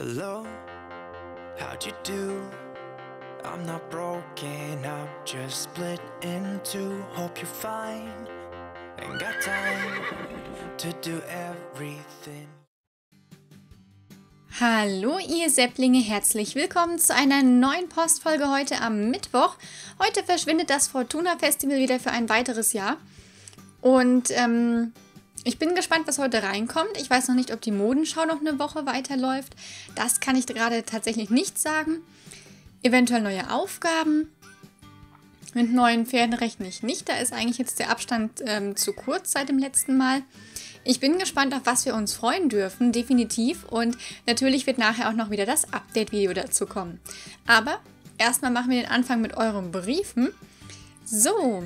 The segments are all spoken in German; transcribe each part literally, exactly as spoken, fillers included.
Hello, how'd you do? I'm not broken, I'm just split in two. Hope you're fine, ain't got time to do everything. Hallo ihr Sepplinge, herzlich willkommen zu einer neuen Postfolge heute am Mittwoch. Heute verschwindet das Fortuna Festival wieder für ein weiteres Jahr. Und ähm... ich bin gespannt, was heute reinkommt. Ich weiß noch nicht, ob die Modenschau noch eine Woche weiterläuft. Das kann ich gerade tatsächlich nicht sagen. Eventuell neue Aufgaben. Mit neuen Pferden rechne ich nicht. Da ist eigentlich jetzt der Abstand ähm, zu kurz seit dem letzten Mal. Ich bin gespannt, auf was wir uns freuen dürfen, definitiv. Und natürlich wird nachher auch noch wieder das Update-Video dazu kommen. Aber erstmal machen wir den Anfang mit euren Briefen. So.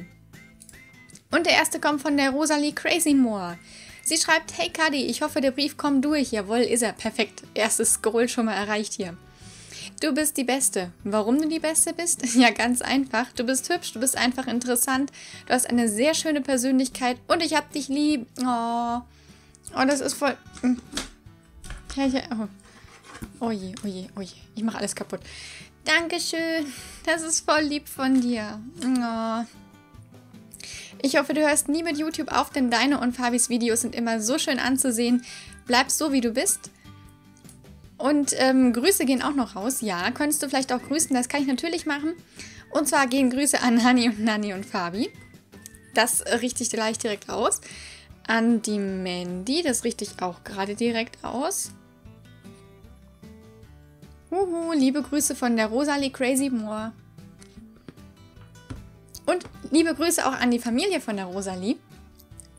Und der erste kommt von der Rosalie Crazymoor. Sie schreibt, hey Kadi, ich hoffe, der Brief kommt durch. Jawohl, ist er. Perfekt. Erstes Goal schon mal erreicht hier. Du bist die Beste. Warum du die Beste bist? Ja, ganz einfach. Du bist hübsch, du bist einfach interessant. Du hast eine sehr schöne Persönlichkeit und ich hab dich lieb. Oh, oh das ist voll... Oh je, oh je, oh je. Ich mache alles kaputt. Dankeschön. Das ist voll lieb von dir. Oh... Ich hoffe, du hörst nie mit YouTube auf, denn deine und Fabis Videos sind immer so schön anzusehen. Bleib so, wie du bist. Und ähm, Grüße gehen auch noch raus. Ja, könntest du vielleicht auch grüßen, das kann ich natürlich machen. Und zwar gehen Grüße an Hani und Nanni und Fabi. Das richte ich gleich direkt aus. An die Mandy, das richte ich auch gerade direkt aus. Uhu, liebe Grüße von der Rosalie Crazymoor. Und liebe Grüße auch an die Familie von der Rosalie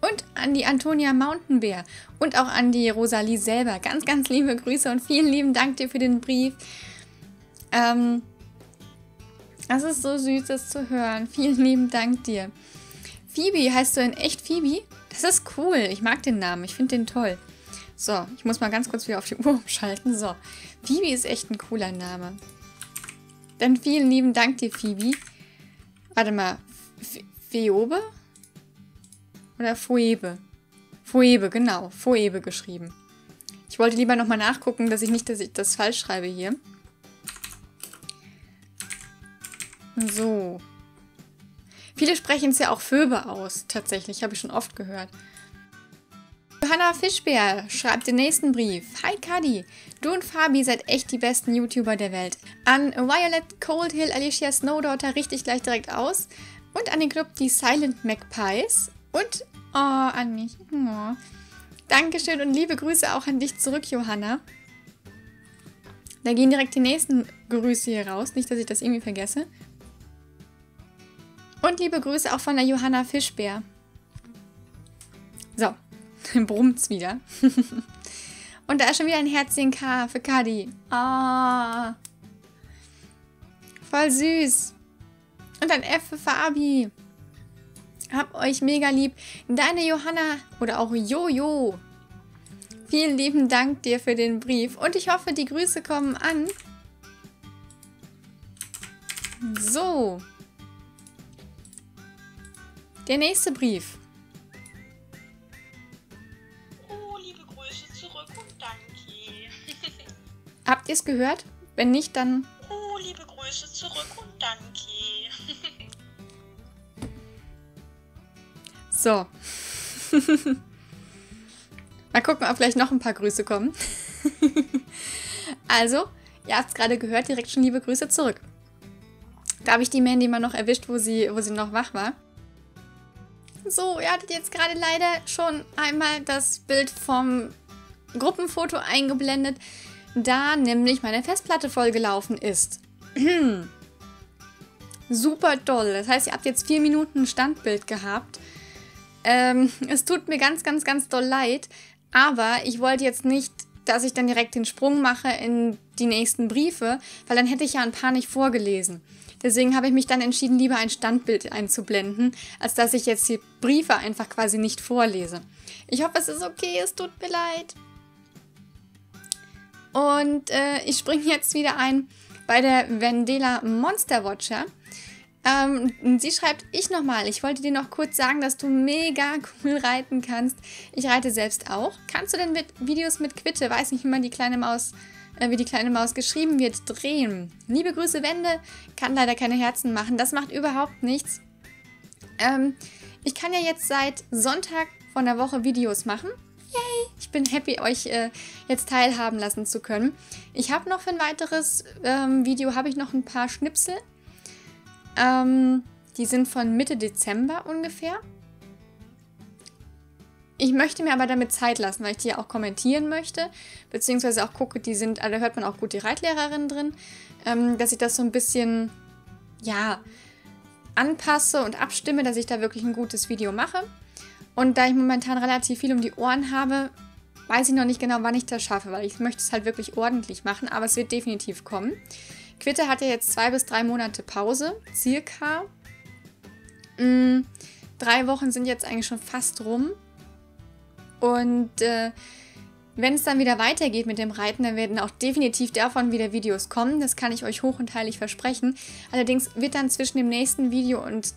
und an die Antonia Mountainbär und auch an die Rosalie selber. Ganz, ganz liebe Grüße und vielen lieben Dank dir für den Brief. Ähm, das ist so süß, das zu hören. Vielen lieben Dank dir. Phoebe, heißt du in echt Phoebe? Das ist cool. Ich mag den Namen. Ich finde den toll. So, ich muss mal ganz kurz wieder auf die Uhr umschalten. So, Phoebe ist echt ein cooler Name. Dann vielen lieben Dank dir, Phoebe. Warte mal, Phoebe? Oder Phoebe? Phoebe, genau. Phoebe geschrieben. Ich wollte lieber nochmal nachgucken, dass ich nicht dass ich das falsch schreibe hier. So. Viele sprechen es ja auch Phoebe aus, tatsächlich. Habe ich schon oft gehört. Johanna Fischbär schreibt den nächsten Brief. Hi Kadi, du und Fabi seid echt die besten YouTuber der Welt. An Violet Cold Hill, Alicia Snowdaughter richte ich gleich direkt aus. Und an den Club die Silent Magpies. Und oh, an mich. Oh. Dankeschön und liebe Grüße auch an dich zurück, Johanna. Da gehen direkt die nächsten Grüße hier raus. Nicht, dass ich das irgendwie vergesse. Und liebe Grüße auch von der Johanna Fischbär. So. Brummt's wieder. Und da ist schon wieder ein Herzchen K für Kadi. Ah, oh, voll süß. Und ein F für Fabi. Hab euch mega lieb. Deine Johanna oder auch Jojo. Vielen lieben Dank dir für den Brief. Und ich hoffe, die Grüße kommen an. So. Der nächste Brief. Habt ihr es gehört? Wenn nicht, dann... Oh, liebe Grüße zurück und danke. So. Mal gucken, ob vielleicht noch ein paar Grüße kommen. Also, ihr habt es gerade gehört, direkt schon liebe Grüße zurück. Da habe ich die Mandy mal noch erwischt, wo sie, wo sie noch wach war. So, ihr hattet jetzt gerade leider schon einmal das Bild vom Gruppenfoto eingeblendet. Da nämlich meine Festplatte vollgelaufen ist. Super toll. Das heißt, ihr habt jetzt vier Minuten Standbild gehabt. Ähm, es tut mir ganz, ganz, ganz doll leid. Aber ich wollte jetzt nicht, dass ich dann direkt den Sprung mache in die nächsten Briefe, weil dann hätte ich ja ein paar nicht vorgelesen. Deswegen habe ich mich dann entschieden, lieber ein Standbild einzublenden, als dass ich jetzt die Briefe einfach quasi nicht vorlese. Ich hoffe, es ist okay. Es tut mir leid. Und äh, ich springe jetzt wieder ein bei der Vendela Monster Watcher. Ähm, sie schreibt, ich nochmal, ich wollte dir noch kurz sagen, dass du mega cool reiten kannst. Ich reite selbst auch. Kannst du denn mit Videos mit Quitte, weiß nicht, wie man die kleine Maus äh, wie die kleine Maus geschrieben wird, drehen. Liebe Grüße, Wende. Kann leider keine Herzen machen. Das macht überhaupt nichts. Ähm, ich kann ja jetzt seit Sonntag von der Woche Videos machen. Yay! Ich bin happy, euch äh, jetzt teilhaben lassen zu können. Ich habe noch für ein weiteres ähm, Video, habe ich noch ein paar Schnipsel. Ähm, die sind von Mitte Dezember ungefähr. Ich möchte mir aber damit Zeit lassen, weil ich die ja auch kommentieren möchte, beziehungsweise auch gucke, die sind, also da hört man auch gut die Reitlehrerin drin, ähm, dass ich das so ein bisschen, ja, anpasse und abstimme, dass ich da wirklich ein gutes Video mache. Und da ich momentan relativ viel um die Ohren habe, weiß ich noch nicht genau, wann ich das schaffe, weil ich möchte es halt wirklich ordentlich machen, aber es wird definitiv kommen. Quitte hat ja jetzt zwei bis drei Monate Pause, circa. Mhm, drei Wochen sind jetzt eigentlich schon fast rum. Und äh, wenn es dann wieder weitergeht mit dem Reiten, dann werden auch definitiv davon wieder Videos kommen. Das kann ich euch hoch und heilig versprechen. Allerdings wird dann zwischen dem nächsten Video und,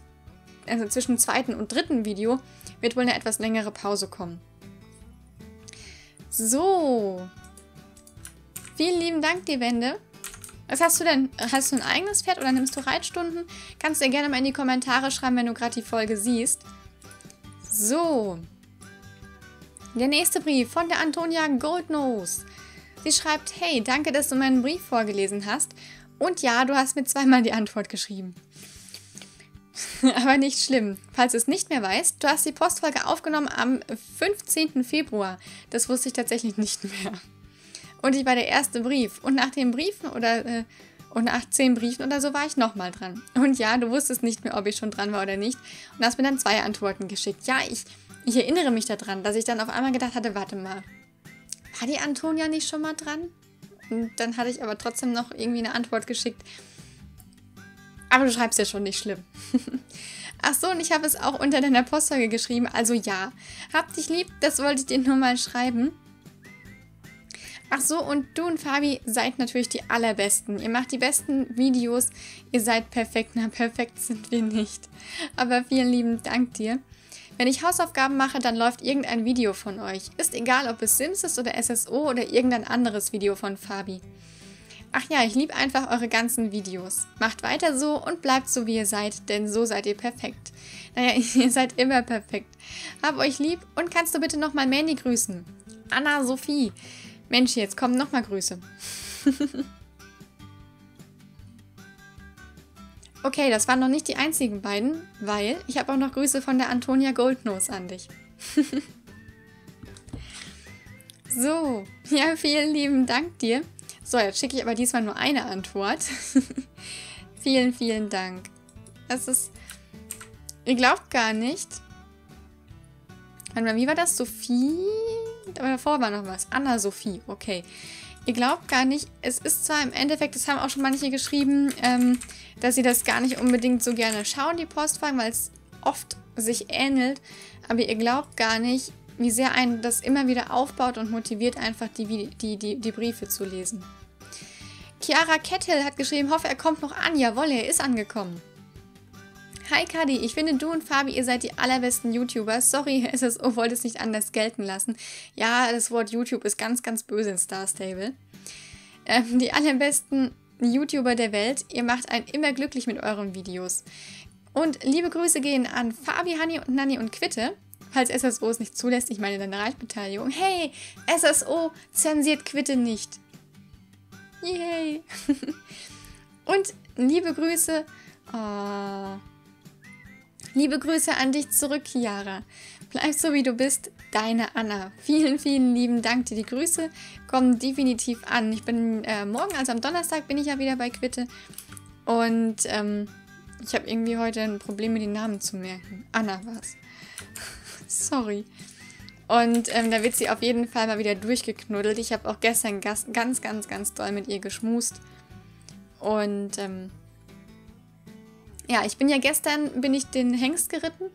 also zwischen dem zweiten und dritten Video, wird wohl eine etwas längere Pause kommen. So. Vielen lieben Dank, die Wende. Was hast du denn? Hast du ein eigenes Pferd oder nimmst du Reitstunden? Kannst du dir gerne mal in die Kommentare schreiben, wenn du gerade die Folge siehst. So. Der nächste Brief von der Antonia Goldnose. Sie schreibt, hey, danke, dass du meinen Brief vorgelesen hast. Und ja, du hast mir zweimal die Antwort geschrieben. Aber nicht schlimm. Falls du es nicht mehr weißt, du hast die Postfolge aufgenommen am fünfzehnten Februar. Das wusste ich tatsächlich nicht mehr. Und ich war der erste Brief. Und nach den Briefen oder äh, und nach zehn Briefen oder so war ich nochmal dran. Und ja, du wusstest nicht mehr, ob ich schon dran war oder nicht. Und hast mir dann zwei Antworten geschickt. Ja, ich... Ich erinnere mich daran, dass ich dann auf einmal gedacht hatte, warte mal, war die Antonia nicht schon mal dran? Und dann hatte ich aber trotzdem noch irgendwie eine Antwort geschickt. Aber du schreibst ja schon, nicht schlimm. Ach so, und ich habe es auch unter deiner Postfolge geschrieben, also ja. Hab dich lieb, das wollte ich dir nur mal schreiben. Ach so, und du und Fabi seid natürlich die allerbesten. Ihr macht die besten Videos, ihr seid perfekt. Na, perfekt sind wir nicht. Aber vielen lieben Dank dir. Wenn ich Hausaufgaben mache, dann läuft irgendein Video von euch. Ist egal, ob es Sims ist oder S S O oder irgendein anderes Video von Fabi. Ach ja, ich liebe einfach eure ganzen Videos. Macht weiter so und bleibt so, wie ihr seid, denn so seid ihr perfekt. Naja, ihr seid immer perfekt. Hab euch lieb und kannst du bitte nochmal Mandy grüßen? Anna-Sophie. Mensch, jetzt kommen nochmal Grüße. Okay, das waren noch nicht die einzigen beiden, weil ich habe auch noch Grüße von der Antonia Goldnose an dich. So, ja, vielen lieben Dank dir. So, jetzt schicke ich aber diesmal nur eine Antwort. Vielen, vielen Dank. Das ist... Ihr glaubt gar nicht. Warte mal, wie war das? Sophie? Aber davor war noch was. Anna-Sophie, okay. Ihr glaubt gar nicht, es ist zwar im Endeffekt, das haben auch schon manche geschrieben, ähm, dass sie das gar nicht unbedingt so gerne schauen, die Postfolgen, weil es oft sich ähnelt, aber ihr glaubt gar nicht, wie sehr einen das immer wieder aufbaut und motiviert, einfach die, die, die, die Briefe zu lesen. Chiara Kettel hat geschrieben, hoffe, er kommt noch an. Jawohl, er ist angekommen. Hi Kadi, ich finde du und Fabi, ihr seid die allerbesten YouTuber. Sorry, S S O wollte es nicht anders gelten lassen. Ja, das Wort YouTube ist ganz, ganz böse in Star Stable. Ähm, die allerbesten YouTuber der Welt. Ihr macht einen immer glücklich mit euren Videos. Und liebe Grüße gehen an Fabi, Hanni und Nanni und Quitte. Falls S S O es nicht zulässt, ich meine deine Reitbeteiligung. Hey, S S O zensiert Quitte nicht. Yay. Und liebe Grüße... Oh... Liebe Grüße an dich zurück, Chiara. Bleib so, wie du bist, deine Anna. Vielen, vielen lieben Dank dir. Die Grüße kommen definitiv an. Ich bin äh, morgen, also am Donnerstag, bin ich ja wieder bei Quitte. Und ähm, ich habe irgendwie heute ein Problem, mir die Namen zu merken. Anna war's. Sorry. Und ähm, da wird sie auf jeden Fall mal wieder durchgeknuddelt. Ich habe auch gestern ganz, ganz, ganz doll mit ihr geschmust. Und... Ähm, Ja, ich bin ja gestern, bin ich den Hengst geritten,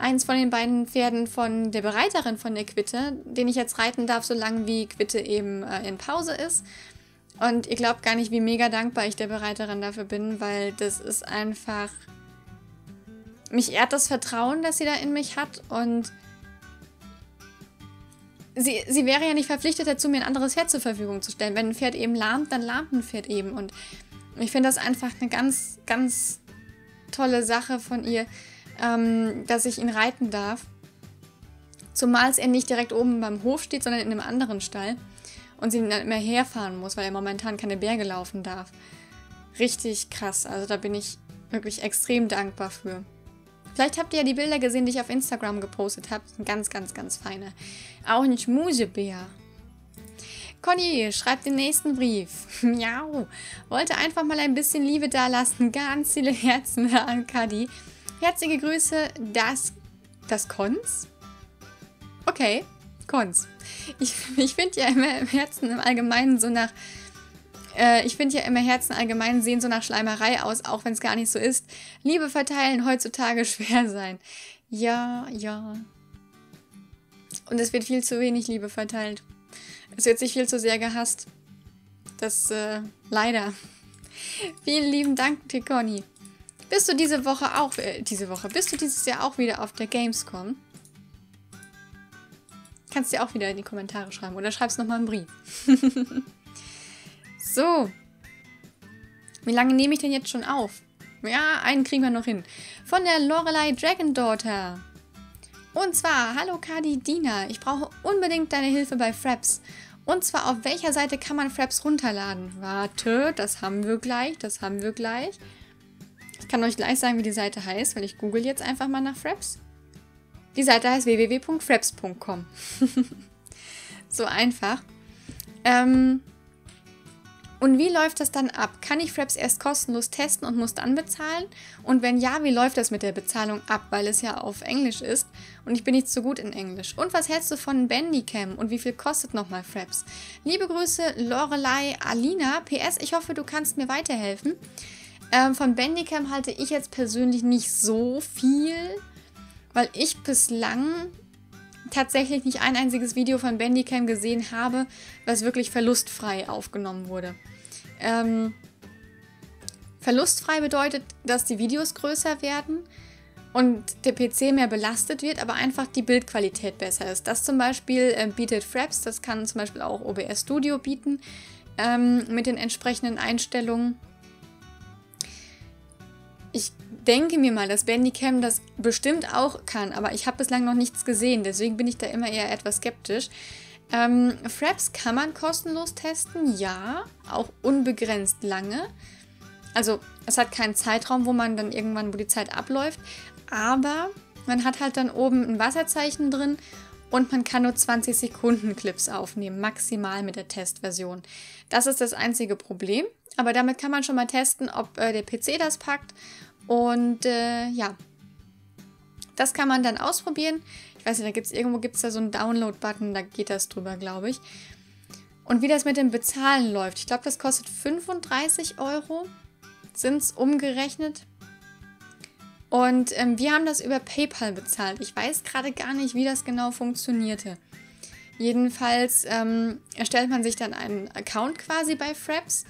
eins von den beiden Pferden von der Bereiterin von der Quitte, den ich jetzt reiten darf, solange wie Quitte eben äh, in Pause ist. Und ihr glaubt gar nicht, wie mega dankbar ich der Bereiterin dafür bin, weil das ist einfach... Mich ehrt das Vertrauen, das sie da in mich hat, und sie, sie wäre ja nicht verpflichtet dazu, mir ein anderes Pferd zur Verfügung zu stellen. Wenn ein Pferd eben lahmt, dann lahmt ein Pferd eben. Und ich finde das einfach eine ganz, ganz tolle Sache von ihr, ähm, dass ich ihn reiten darf. Zumal er nicht direkt oben beim Hof steht, sondern in einem anderen Stall. Und sie dann immer herfahren muss, weil er momentan keine Berge laufen darf. Richtig krass. Also da bin ich wirklich extrem dankbar für. Vielleicht habt ihr ja die Bilder gesehen, die ich auf Instagram gepostet habe. Sind ganz, ganz, ganz feine. Auch ein Schmusebär. Conny, schreibt den nächsten Brief. Miau. Wollte einfach mal ein bisschen Liebe dalassen. Ganz viele Herzen an Kadi. Herzliche Grüße, das... Das Konz? Okay, Konz. Ich, ich finde ja immer im Herzen im Allgemeinen so nach... Äh, ich finde ja immer Herzen allgemein sehen so nach Schleimerei aus, auch wenn es gar nicht so ist. Liebe verteilen, heutzutage schwer sein. Ja, ja. Und es wird viel zu wenig Liebe verteilt. Es wird sich viel zu sehr gehasst. Das, äh, leider. Vielen lieben Dank, Tikoni. Bist du diese Woche auch, äh, diese Woche, bist du dieses Jahr auch wieder auf der Gamescom? Kannst du dir auch wieder in die Kommentare schreiben oder schreibst nochmal einen Brief. So. Wie lange nehme ich denn jetzt schon auf? Ja, einen kriegen wir noch hin. Von der Lorelei Dragondaughter. Und zwar, hallo Kadi Dina, ich brauche unbedingt deine Hilfe bei Fraps. Und zwar, auf welcher Seite kann man Fraps runterladen? Warte, das haben wir gleich, das haben wir gleich. Ich kann euch gleich sagen, wie die Seite heißt, weil ich google jetzt einfach mal nach Fraps. Die Seite heißt w w w punkt fraps punkt com. So einfach. Ähm, und wie läuft das dann ab? Kann ich Fraps erst kostenlos testen und muss dann bezahlen? Und wenn ja, wie läuft das mit der Bezahlung ab? Weil es ja auf Englisch ist und ich bin nicht so gut in Englisch. Und was hältst du von Bandicam und wie viel kostet nochmal Fraps? Liebe Grüße, Lorelei Alina. P S, ich hoffe, du kannst mir weiterhelfen. Ähm, von Bandicam halte ich jetzt persönlich nicht so viel, weil ich bislang tatsächlich nicht ein einziges Video von Bandicam gesehen habe, was wirklich verlustfrei aufgenommen wurde. Ähm, verlustfrei bedeutet, dass die Videos größer werden und der P C mehr belastet wird, aber einfach die Bildqualität besser ist. Das zum Beispiel äh, bietet Fraps, das kann zum Beispiel auch O B S Studio bieten, ähm, mit den entsprechenden Einstellungen. Ich denke mir mal, dass Bandicam das bestimmt auch kann, aber ich habe bislang noch nichts gesehen, deswegen bin ich da immer eher etwas skeptisch. Ähm, Fraps kann man kostenlos testen, ja, auch unbegrenzt lange. Also es hat keinen Zeitraum, wo man dann irgendwann, wo die Zeit abläuft, aber man hat halt dann oben ein Wasserzeichen drin und man kann nur zwanzig Sekunden Clips aufnehmen, maximal mit der Testversion. Das ist das einzige Problem. Aber damit kann man schon mal testen, ob äh, der P C das packt. Und äh, ja, das kann man dann ausprobieren. Ich weiß nicht, da gibt's, irgendwo gibt es da so einen Download-Button, da geht das drüber, glaube ich. Und wie das mit dem Bezahlen läuft. Ich glaube, das kostet fünfunddreißig Euro, sind es umgerechnet. Und ähm, wir haben das über PayPal bezahlt. Ich weiß gerade gar nicht, wie das genau funktionierte. Jedenfalls ähm, erstellt man sich dann einen Account quasi bei Fraps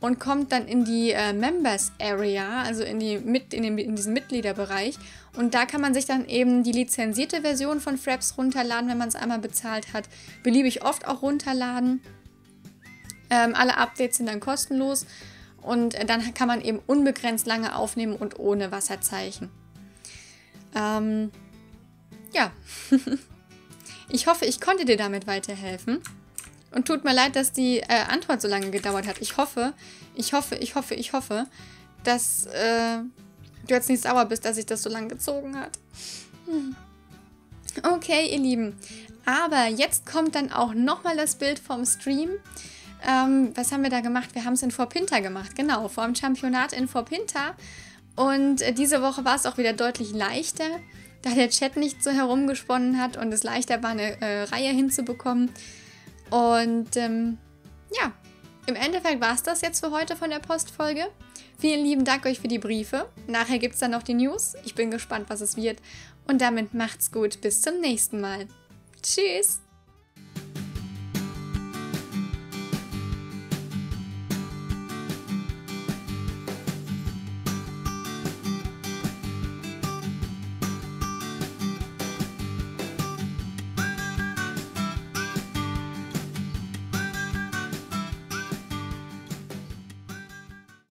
und kommt dann in die äh, Members Area, also in, die, mit, in, den, in diesen Mitgliederbereich. Und da kann man sich dann eben die lizenzierte Version von Fraps runterladen, wenn man es einmal bezahlt hat. Beliebig oft auch runterladen. Ähm, alle Updates sind dann kostenlos. Und dann kann man eben unbegrenzt lange aufnehmen und ohne Wasserzeichen. Ähm, ja. Ich hoffe, ich konnte dir damit weiterhelfen. Und tut mir leid, dass die äh, Antwort so lange gedauert hat. Ich hoffe, ich hoffe, ich hoffe, ich hoffe, dass äh, du jetzt nicht sauer bist, dass sich das so lange gezogen hat. Hm. Okay, ihr Lieben. Aber jetzt kommt dann auch nochmal das Bild vom Stream. Ähm, was haben wir da gemacht? Wir haben es in Forpinter gemacht, genau, vor dem Championat in Forpinter. Und äh, diese Woche war es auch wieder deutlich leichter, da der Chat nicht so herumgesponnen hat und es leichter war, eine äh, Reihe hinzubekommen. Und ähm, ja, im Endeffekt war es das jetzt für heute von der Postfolge. Vielen lieben Dank euch für die Briefe. Nachher gibt es dann noch die News. Ich bin gespannt, was es wird. Und damit macht's gut. Bis zum nächsten Mal. Tschüss!